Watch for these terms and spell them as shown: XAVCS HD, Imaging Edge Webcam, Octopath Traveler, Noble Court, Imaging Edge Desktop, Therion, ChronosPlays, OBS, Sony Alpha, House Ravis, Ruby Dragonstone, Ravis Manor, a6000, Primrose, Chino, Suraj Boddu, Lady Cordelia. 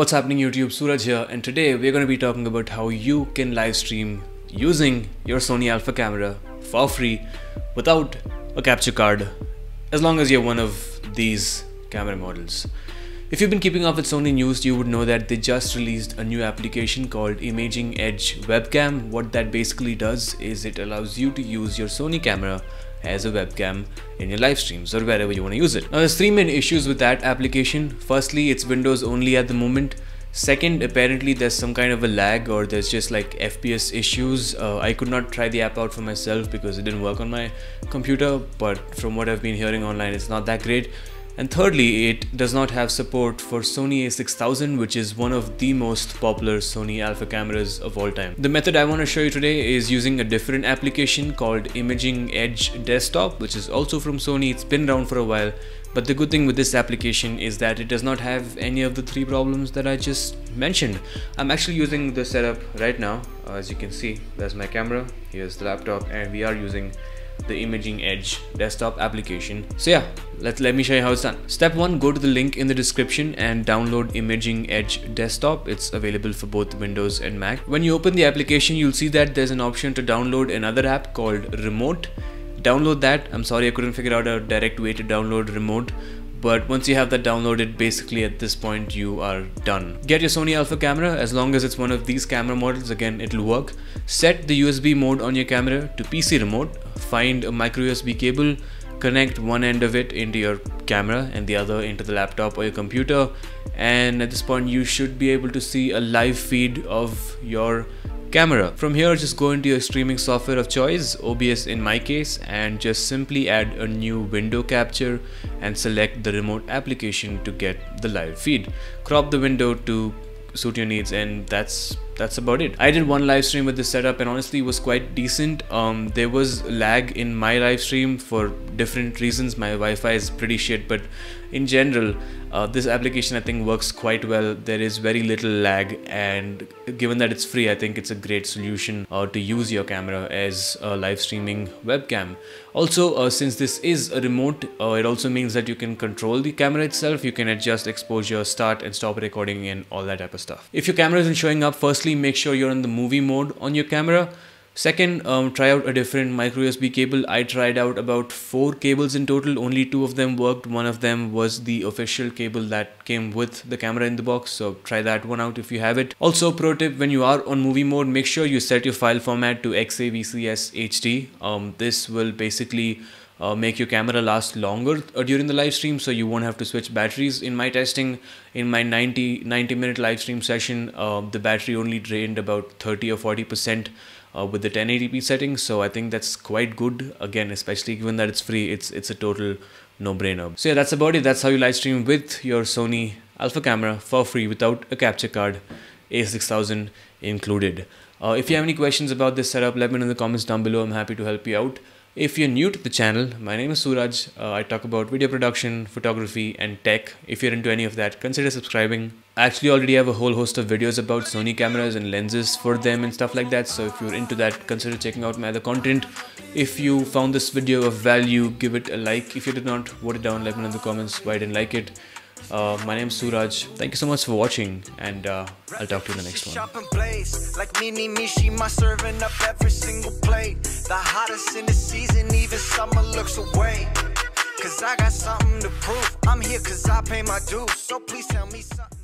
What's happening YouTube, Suraj here, and today we're going to be talking about how you can live stream using your Sony Alpha camera for free without a capture card, as long as you're one of these camera models. If you've been keeping up with Sony news, you would know that they just released a new application called Imaging Edge Webcam. What that basically does is it allows you to use your Sony camera as a webcam in your live streams or wherever you want to use it. Now there's three main issues with that application. Firstly, it's Windows only at the moment. Second, apparently there's some kind of a lag or there's just like FPS issues. I could not try the app out for myself because it didn't work on my computer, but from what I've been hearing online, it's not that great. And thirdly, it does not have support for Sony a6000, which is one of the most popular Sony Alpha cameras of all time. The method I want to show you today is using a different application called Imaging Edge Desktop, which is also from Sony. It's been around for a while, but the good thing with this application is that it does not have any of the three problems that I just mentioned. I'm actually using the setup right now. As you can see, there's my camera, here's the laptop, and we are using the Imaging Edge Desktop application. So yeah, let me show you how it's done. Step 1, go to the link in the description and download Imaging Edge Desktop. It's available for both Windows and Mac. When you open the application, you'll see that there's an option to download another app called Remote. Download that. I'm sorry, I couldn't figure out a direct way to download Remote, but once you have that downloaded, basically at this point you are done. Get your Sony Alpha camera, as long as it's one of these camera models, again it'll work. Set the USB mode on your camera to PC remote, find a micro USB cable, connect one end of it into your camera and the other into the laptop or your computer, and at this point you should be able to see a live feed of your camera. From here, just go into your streaming software of choice, OBS in my case, and just simply add a new window capture and select the remote application to get the live feed. Crop the window to suit your needs, and that's about it. I did one live stream with this setup and honestly it was quite decent. There was lag in my live stream for different reasons. My Wi-Fi is pretty shit, but in general this application I think works quite well. There is very little lag, and given that it's free, I think it's a great solution to use your camera as a live streaming webcam. Also, since this is a remote, it also means that you can control the camera itself. You can adjust exposure, start and stop recording, and all that type of stuff. If your camera isn't showing up, firstly make sure you're in the movie mode on your camera. Second, try out a different micro USB cable. I tried out about 4 cables in total. Only 2 of them worked. One of them was the official cable that came with the camera in the box, so try that one out if you have it. Also, pro tip, when you are on movie mode, make sure you set your file format to XAVCS HD. This will basically make your camera last longer during the live stream, so you won't have to switch batteries. In my testing, in my 90-minute live stream session, the battery only drained about 30 or 40% with the 1080p setting, so I think that's quite good. Again, especially given that it's free, it's a total no-brainer. So yeah, that's about it. That's how you live stream with your Sony Alpha camera for free without a capture card, a6000 included. If you have any questions about this setup, let me know in the comments down below. I'm happy to help you out. If you're new to the channel, my name is Suraj. I talk about video production, photography and tech. If you're into any of that, consider subscribing. I actually already have a whole host of videos about Sony cameras and lenses for them and stuff like that, so if you're into that, consider checking out my other content. If you found this video of value, give it a like. If you did not, vote it down. Let me know in the comments why I didn't like it. My name's Suraj. Thank you so much for watching, and I'll talk to you in the next one. Shop and place, like Mini Mishi, my serving up every single plate. The hottest in the season, even summer looks away. 'Cause I got something to prove. I'm here 'cause I pay my dues. So please tell me something.